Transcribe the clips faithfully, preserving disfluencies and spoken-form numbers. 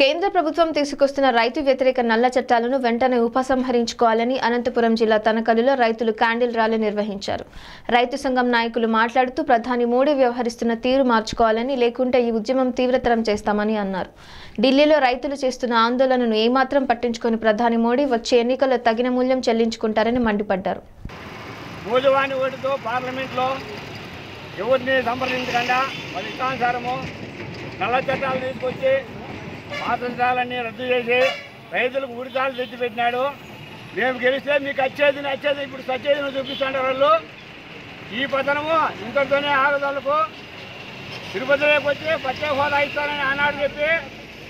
కేంద్ర ప్రభుత్వం తీసుకొస్తున్న రైతు వ్యతిరేక నల్ల చట్టాలను వెంటనే ఉపసంహరించుకోవాలని అనంతపురం జిల్లా తనకల్లులో రైతులు క్యాండిల్ ర్యాలీ నిర్వహించారు. రైతు సంఘం నాయకులు మాట్లాడుతూ ప్రధాని మోడీ వ్యవహరిస్తున్న తీరు మార్చుకోవాలని, లేకుంటే ఈ ఉద్యమం తీవ్రతరం చేస్తామని అన్నారు. ఢిల్లీలో రైతులు చేస్తున్న ఆందోళనను ఏమాత్రం పట్టించుకొని ప్రధాని మోడీ వచ్చే ఎన్నికల్లో తగిన మూల్యం చెల్లించుకుంటారని మండిపడ్డారు. మూలవాని ఓటుతో పార్లమెంట్లో ఎవరిని సంప్రదించకుండా వాళ్ళ ఇష్టానుసారము నల్ల చట్టాలు తీసుకొచ్చి పాతంత్రాలన్నీ రద్దు చేసి రైతులకు ఉడితాలు తెచ్చిపెట్టినాడు. మేము గెలిస్తే మీకు వచ్చేది వచ్చేది ఇప్పుడు సచ్చేదిని చూపిస్తాడు. వాళ్ళు ఈ పతనము ఇంతటితోనే ఆగదాలకు తిరుపతిలోకి వచ్చి పచ్చే హోదా ఇస్తానని ఆనాడు చెప్పి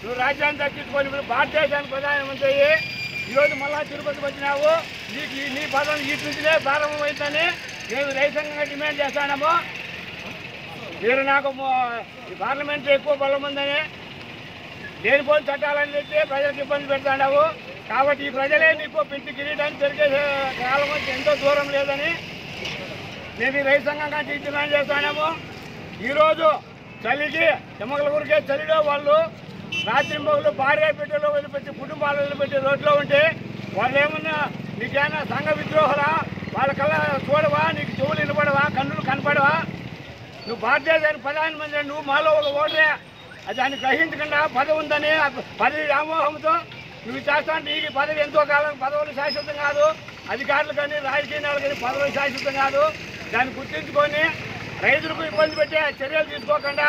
నువ్వు రాజ్యాన్ని తగ్గించుకొని ఇప్పుడు భారతదేశానికి ప్రధానమంత్రి అయ్యి ఈరోజు మళ్ళా తిరుపతి వచ్చినావు. నీకు నీ పదం ఈ నుంచినే ప్రారంభమవుతుందని మేము రైతాంగంగా డిమాండ్ చేస్తాము. మీరు నాకు పార్లమెంట్లో ఎక్కువ బలం ఉందని లేనిపోని చట్టాలని చెప్పి ప్రజలకు ఇబ్బంది పెడతాడావు. కాబట్టి ఈ ప్రజలే నీకు పెంచి కిరీటాన్ని జరిగే కాలం ఎంతో దూరం లేదని మేము ఈ రైతాంగంగా డిమాండ్ చేస్తాము. ఈరోజు చలికి చెమకల గురికే చలిలో వాళ్ళు రాత్రి మొగలు భార్య పెట్టెలో వదిలిపెట్టి కుటుంబాలు వదిలిపెట్టి రోడ్లో ఉంటే వాళ్ళు ఏమన్నా నీకేమైనా సంఘ విద్రోహరా, వాళ్ళ కల్లా చూడవా, నీకు చెవులు వినపడవా, కన్నులు కనపడవా, నువ్వు భారతదేశానికి ప్రధానమంత్రి, నువ్వు మాలో ఒక ఓటరే, అది దాన్ని గ్రహించకుండా పదవి ఉందని పదవి వ్యామోహంతో నువ్వు చేస్తా. నీకు పదవి ఎంతో కాలం పదవులు శాశ్వతం కాదు, అధికారులు కానీ రాజకీయ నాయకులు కానీ పదవులు శాశ్వతం కాదు. దాన్ని గుర్తించుకొని రైతులకు ఇబ్బంది పెట్టే చర్యలు తీసుకోకుండా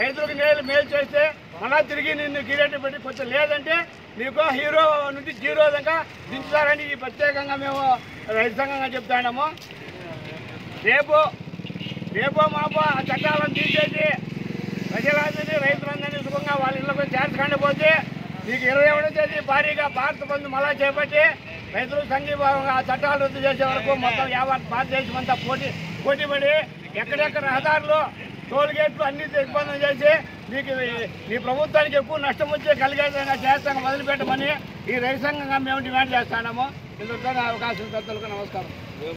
రైతులకు నేను మేలు చేస్తే మళ్ళా తిరిగి నిన్ను గిరేట్ పెట్టి కొంచెం లేదంటే నీకు హీరో నుంచి జీరో దాకా దించుతారని ఈ ప్రత్యేకంగా మేము రైతు సంఘంగా చెప్తాము. రేపు రేపో మాపో ఆ చట్టాలను తీసేసి ప్రజలందరినీ రైతులందరినీ సుఖంగా వాళ్ళ ఇళ్ళకు చేర్చకుండా పోతే నీకు ఇరవై ఒకటో తేదీ భారీగా భారత బంధు మళ్ళా చేపట్టి రైతులు సంఘీభావంగా ఆ చట్టాలు రద్దు చేసే వరకు మొత్తం యావత్ భారతదేశం అంతా పోటీ పోటీపడి ఎక్కడెక్కడ రహదారులు టోల్ గేట్లు అన్ని దిగ్బంధం చేసి నీకు ఈ ప్రభుత్వానికి ఎక్కువ నష్టం వచ్చే కలిగేదంగా చేస్తాం మొదలుపెట్టమని ఈ రైతు సంఘంగా మేము డిమాండ్ చేస్తున్నాము. ఇందులో అవకాశం తత్తులకు నమస్కారం.